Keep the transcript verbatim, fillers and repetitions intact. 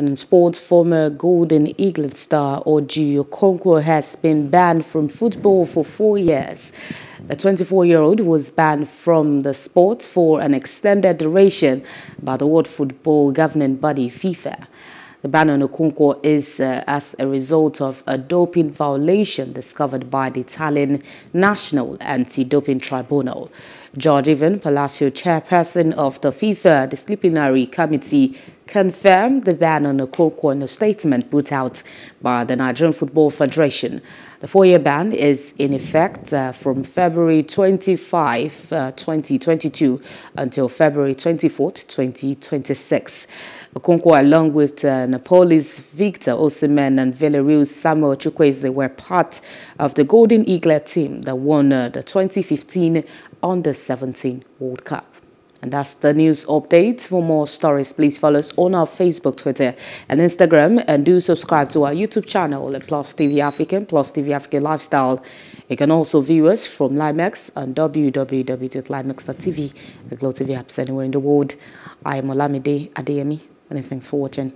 And in sports, former Golden Eaglet star Orji Okonkwo has been banned from football for four years. The twenty-four-year-old was banned from the sport for an extended duration by the World Football Governing Body, FIFA. The ban on Okonkwo is uh, as a result of a doping violation discovered by the Italian National Anti-Doping Tribunal. George Evan, Palacio chairperson of the FIFA Disciplinary Committee, confirmed the ban on Okonkwo in a statement put out by the Nigerian Football Federation. The four-year ban is in effect uh, from February twenty-fifth, uh, twenty twenty-two until February twenty-fourth, twenty twenty-six. Okonkwo, along with uh, Napoli's Victor Osimhen and Villarreal's Samuel Chukwese, were part of the Golden Eaglet team that won uh, the twenty fifteen Under seventeen World Cup. And that's the news update. For more stories, please follow us on our Facebook, Twitter, and Instagram, and do subscribe to our YouTube channel at Plus T V Africa and Plus T V Africa Lifestyle. You can also view us from Limex on w w w dot limex dot t v and Glow T V apps anywhere in the world. I am Olamide Adeyemi, and thanks for watching.